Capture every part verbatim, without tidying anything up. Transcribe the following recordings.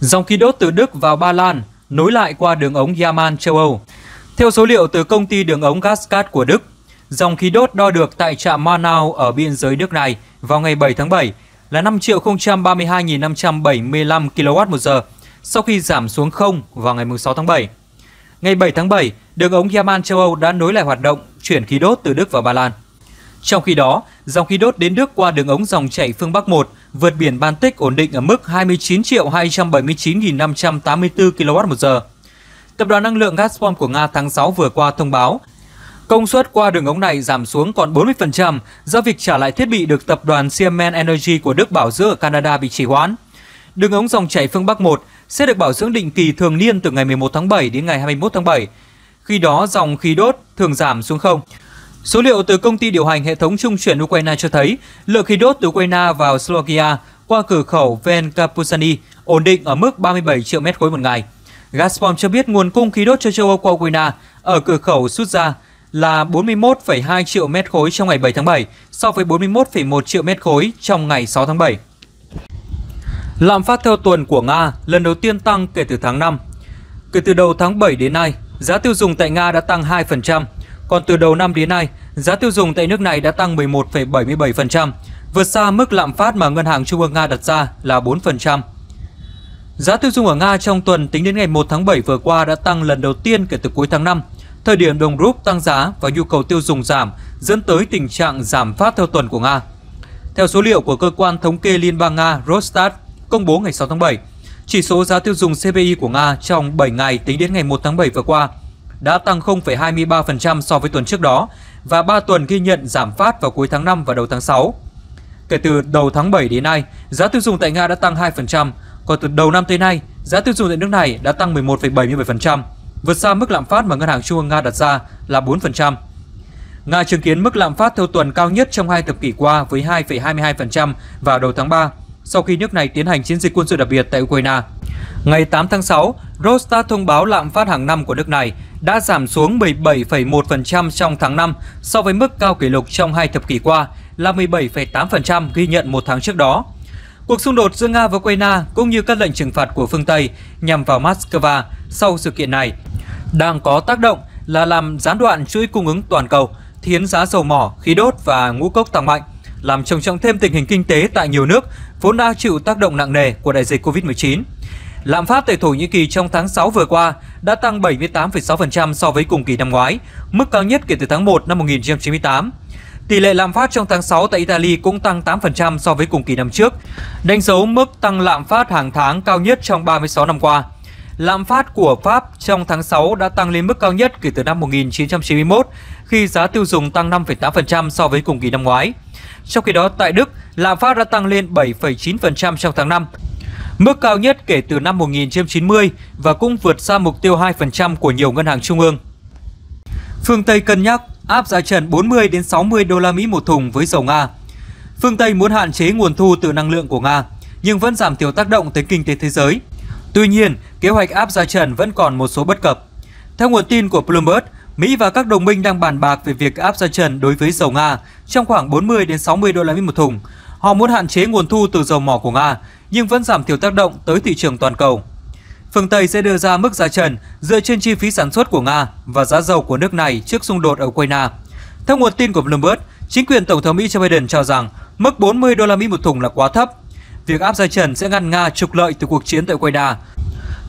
Dòng khí đốt từ Đức vào Ba Lan nối lại qua đường ống Yamal châu Âu. Theo số liệu từ công ty đường ống Gascade của Đức, dòng khí đốt đo được tại trạm Manau ở biên giới nước này vào ngày bảy tháng bảy là năm triệu không trăm ba mươi hai nghìn năm trăm bảy mươi lăm ki lô oát trên giờ sau khi giảm xuống không vào ngày sáu tháng bảy. Ngày bảy tháng bảy, đường ống Yamal châu Âu đã nối lại hoạt động chuyển khí đốt từ Đức vào Ba Lan. Trong khi đó, dòng khí đốt đến Đức qua đường ống dòng chảy phương Bắc một vượt biển Baltic ổn định ở mức hai mươi chín triệu hai trăm bảy mươi chín nghìn năm trăm tám mươi tư ki lô oát trên giờ. Tập đoàn năng lượng Gazprom của Nga tháng sáu vừa qua thông báo công suất qua đường ống này giảm xuống còn bốn mươi phần trăm do việc trả lại thiết bị được tập đoàn Siemens Energy của Đức bảo dưỡng ở Canada bị trì hoãn. Đường ống dòng chảy phương Bắc một sẽ được bảo dưỡng định kỳ thường niên từ ngày mười một tháng bảy đến ngày hai mươi mốt tháng bảy. Khi đó, dòng khí đốt thường giảm xuống không. Số liệu từ công ty điều hành hệ thống trung chuyển Ukraine cho thấy lượng khí đốt từ Ukraine vào Slovakia qua cửa khẩu Ven Capusani ổn định ở mức ba mươi bảy triệu mét khối một ngày. Gazprom cho biết nguồn cung khí đốt cho châu Âu qua Ukraine ở cửa khẩu Sudja là bốn mươi mốt phẩy hai triệu mét khối trong ngày bảy tháng bảy so với bốn mươi mốt phẩy một triệu mét khối trong ngày sáu tháng bảy. Lạm phát theo tuần của Nga lần đầu tiên tăng kể từ tháng năm. Kể từ đầu tháng bảy đến nay, giá tiêu dùng tại Nga đã tăng hai phần trăm, còn từ đầu năm đến nay, giá tiêu dùng tại nước này đã tăng mười một phẩy bảy mươi bảy phần trăm, vượt xa mức lạm phát mà Ngân hàng Trung ương Nga đặt ra là bốn phần trăm. Giá tiêu dùng ở Nga trong tuần tính đến ngày một tháng bảy vừa qua đã tăng lần đầu tiên kể từ cuối tháng năm, thời điểm đồng rúp tăng giá và nhu cầu tiêu dùng giảm dẫn tới tình trạng giảm phát theo tuần của Nga. Theo số liệu của cơ quan thống kê Liên bang Nga Rosstat công bố ngày sáu tháng bảy, chỉ số giá tiêu dùng xê pê i của Nga trong bảy ngày tính đến ngày một tháng bảy vừa qua đã tăng không phẩy hai mươi ba phần trăm so với tuần trước đó và ba tuần ghi nhận giảm phát vào cuối tháng năm và đầu tháng sáu. Kể từ đầu tháng bảy đến nay, giá tiêu dùng tại Nga đã tăng hai phần trăm, còn từ đầu năm tới nay, giá tiêu dùng tại nước này đã tăng mười một phẩy bảy mươi bảy phần trăm, vượt xa mức lạm phát mà Ngân hàng Trung ương Nga đặt ra là bốn phần trăm. Nga chứng kiến mức lạm phát theo tuần cao nhất trong hai thập kỷ qua với hai phẩy hai mươi hai phần trăm vào đầu tháng ba, sau khi nước này tiến hành chiến dịch quân sự đặc biệt tại Ukraine. Ngày tám tháng sáu, Rosstat thông báo lạm phát hàng năm của nước này đã giảm xuống mười bảy phẩy một phần trăm trong tháng năm so với mức cao kỷ lục trong hai thập kỷ qua là mười bảy phẩy tám phần trăm ghi nhận một tháng trước đó. Cuộc xung đột giữa Nga và Ukraine cũng như các lệnh trừng phạt của phương Tây nhằm vào Moscow sau sự kiện này đang có tác động là làm gián đoạn chuỗi cung ứng toàn cầu, khiến giá dầu mỏ, khí đốt và ngũ cốc tăng mạnh, làm trầm trọng thêm tình hình kinh tế tại nhiều nước vốn đã chịu tác động nặng nề của đại dịch Covid mười chín. Lạm phát tại Thổ Nhĩ Kỳ trong tháng sáu vừa qua đã tăng bảy mươi tám phẩy sáu phần trăm so với cùng kỳ năm ngoái, mức cao nhất kể từ tháng một năm một nghìn chín trăm chín mươi tám. Tỷ lệ lạm phát trong tháng sáu tại Italy cũng tăng tám phần trăm so với cùng kỳ năm trước, đánh dấu mức tăng lạm phát hàng tháng cao nhất trong ba mươi sáu năm qua. Lạm phát của Pháp trong tháng sáu đã tăng lên mức cao nhất kể từ năm một nghìn chín trăm chín mươi mốt khi giá tiêu dùng tăng năm phẩy tám phần trăm so với cùng kỳ năm ngoái. Trong khi đó, tại Đức, lạm phát đã tăng lên bảy phẩy chín phần trăm trong tháng năm, mức cao nhất kể từ năm một nghìn chín trăm chín mươi và cũng vượt xa mục tiêu hai phần trăm của nhiều ngân hàng trung ương. Phương Tây cân nhắc áp giá trần bốn mươi đến sáu mươi đô la Mỹ một thùng với dầu Nga. Phương Tây muốn hạn chế nguồn thu từ năng lượng của Nga, nhưng vẫn giảm thiểu tác động tới kinh tế thế giới. Tuy nhiên, kế hoạch áp giá trần vẫn còn một số bất cập. Theo nguồn tin của Bloomberg, Mỹ và các đồng minh đang bàn bạc về việc áp giá trần đối với dầu Nga trong khoảng bốn mươi đến sáu mươi đô la Mỹ một thùng. Họ muốn hạn chế nguồn thu từ dầu mỏ của Nga, nhưng vẫn giảm thiểu tác động tới thị trường toàn cầu. Phương Tây sẽ đưa ra mức giá trần dựa trên chi phí sản xuất của Nga và giá dầu của nước này trước xung đột ở Ukraine. Theo nguồn tin của Bloomberg, chính quyền Tổng thống Mỹ Joe Biden cho rằng mức bốn mươi đô la Mỹ một thùng là quá thấp. Việc áp giá trần sẽ ngăn Nga trục lợi từ cuộc chiến tại Ukraine.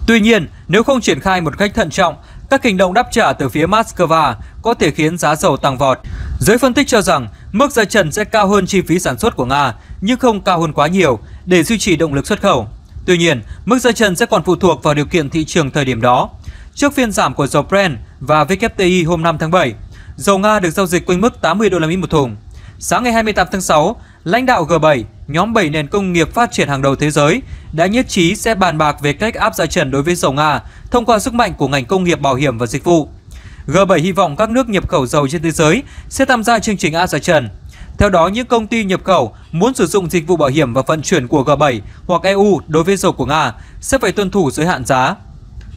Tuy nhiên, nếu không triển khai một cách thận trọng, các hành động đáp trả từ phía Moscow có thể khiến giá dầu tăng vọt. Giới phân tích cho rằng mức giá trần sẽ cao hơn chi phí sản xuất của Nga, nhưng không cao hơn quá nhiều để duy trì động lực xuất khẩu. Tuy nhiên, mức giá trần sẽ còn phụ thuộc vào điều kiện thị trường thời điểm đó. Trước phiên giảm của dầu Brent và W T I hôm năm tháng bảy, dầu Nga được giao dịch quanh mức tám mươi đô la Mỹ một thùng. Sáng ngày hai mươi tám tháng sáu, lãnh đạo G bảy, nhóm bảy nền công nghiệp phát triển hàng đầu thế giới đã nhất trí sẽ bàn bạc về cách áp giá trần đối với dầu Nga thông qua sức mạnh của ngành công nghiệp bảo hiểm và dịch vụ. G bảy hy vọng các nước nhập khẩu dầu trên thế giới sẽ tham gia chương trình áp giá trần. Theo đó, những công ty nhập khẩu muốn sử dụng dịch vụ bảo hiểm và vận chuyển của G bảy hoặc E U đối với dầu của Nga sẽ phải tuân thủ giới hạn giá.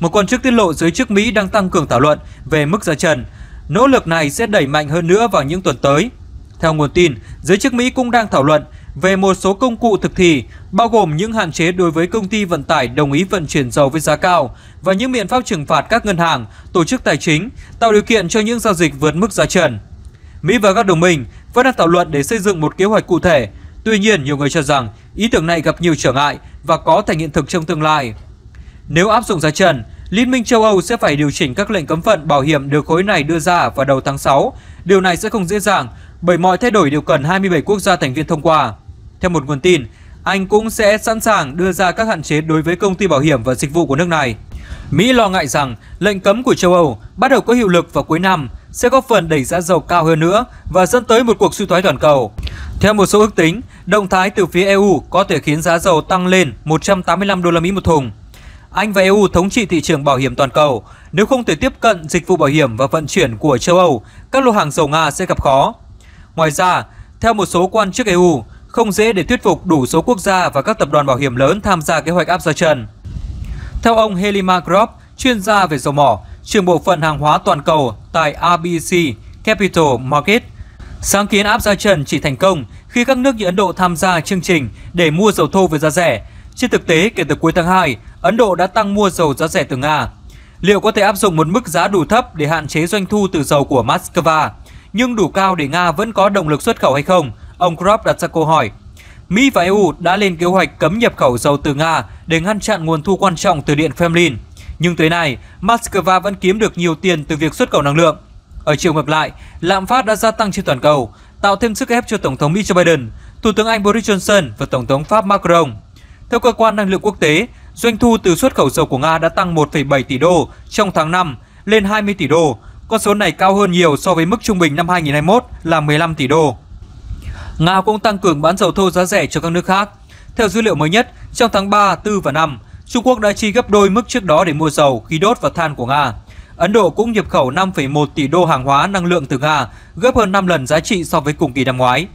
Một quan chức tiết lộ giới chức Mỹ đang tăng cường thảo luận về mức giá trần. Nỗ lực này sẽ đẩy mạnh hơn nữa vào những tuần tới. Theo nguồn tin, giới chức Mỹ cũng đang thảo luận về một số công cụ thực thi, bao gồm những hạn chế đối với công ty vận tải đồng ý vận chuyển dầu với giá cao và những biện pháp trừng phạt các ngân hàng, tổ chức tài chính, tạo điều kiện cho những giao dịch vượt mức giá trần. Mỹ và các đồng minh vẫn đang thảo luận để xây dựng một kế hoạch cụ thể. Tuy nhiên, nhiều người cho rằng ý tưởng này gặp nhiều trở ngại và có thành hiện thực trong tương lai. Nếu áp dụng giá trần, Liên minh châu Âu sẽ phải điều chỉnh các lệnh cấm vận bảo hiểm được khối này đưa ra vào đầu tháng sáu. Điều này sẽ không dễ dàng, bởi mọi thay đổi đều cần hai mươi bảy quốc gia thành viên thông qua. Theo một nguồn tin, Anh cũng sẽ sẵn sàng đưa ra các hạn chế đối với công ty bảo hiểm và dịch vụ của nước này. Mỹ lo ngại rằng lệnh cấm của châu Âu bắt đầu có hiệu lực vào cuối năm sẽ góp phần đẩy giá dầu cao hơn nữa và dẫn tới một cuộc suy thoái toàn cầu. Theo một số ước tính, động thái từ phía e u có thể khiến giá dầu tăng lên một trăm tám mươi lăm đô la Mỹ một thùng. Anh và e u thống trị thị trường bảo hiểm toàn cầu. Nếu không thể tiếp cận dịch vụ bảo hiểm và vận chuyển của châu Âu, các lô hàng dầu Nga sẽ gặp khó. Ngoài ra, theo một số quan chức e u, không dễ để thuyết phục đủ số quốc gia và các tập đoàn bảo hiểm lớn tham gia kế hoạch áp giá trần. Theo ông Heli Magroff, chuyên gia về dầu mỏ, trưởng bộ phận hàng hóa toàn cầu tại a bê xê Capital Market, sáng kiến áp giá trần chỉ thành công khi các nước như Ấn Độ tham gia chương trình để mua dầu thô với giá rẻ. Trên thực tế, kể từ cuối tháng hai, Ấn Độ đã tăng mua dầu giá rẻ từ Nga. Liệu có thể áp dụng một mức giá đủ thấp để hạn chế doanh thu từ dầu của Moscow, nhưng đủ cao để Nga vẫn có động lực xuất khẩu hay không? Ông Krupp đặt ra câu hỏi. Mỹ và e u đã lên kế hoạch cấm nhập khẩu dầu từ Nga để ngăn chặn nguồn thu quan trọng từ điện Kremlin. Nhưng tới nay, Moscow vẫn kiếm được nhiều tiền từ việc xuất khẩu năng lượng. Ở chiều ngược lại, lạm phát đã gia tăng trên toàn cầu, tạo thêm sức ép cho Tổng thống Mỹ Joe Biden, Thủ tướng Anh Boris Johnson và Tổng thống Pháp Macron. Theo cơ quan năng lượng quốc tế, doanh thu từ xuất khẩu dầu của Nga đã tăng một phẩy bảy tỷ đô trong tháng năm lên hai mươi tỷ đô. Con số này cao hơn nhiều so với mức trung bình năm hai nghìn không trăm hai mươi mốt là mười lăm tỷ đô. Nga cũng tăng cường bán dầu thô giá rẻ cho các nước khác. Theo dữ liệu mới nhất, trong tháng ba, tư và năm, Trung Quốc đã chi gấp đôi mức trước đó để mua dầu, khí đốt và than của Nga. Ấn Độ cũng nhập khẩu năm phẩy một tỷ đô hàng hóa năng lượng từ Nga, gấp hơn năm lần giá trị so với cùng kỳ năm ngoái.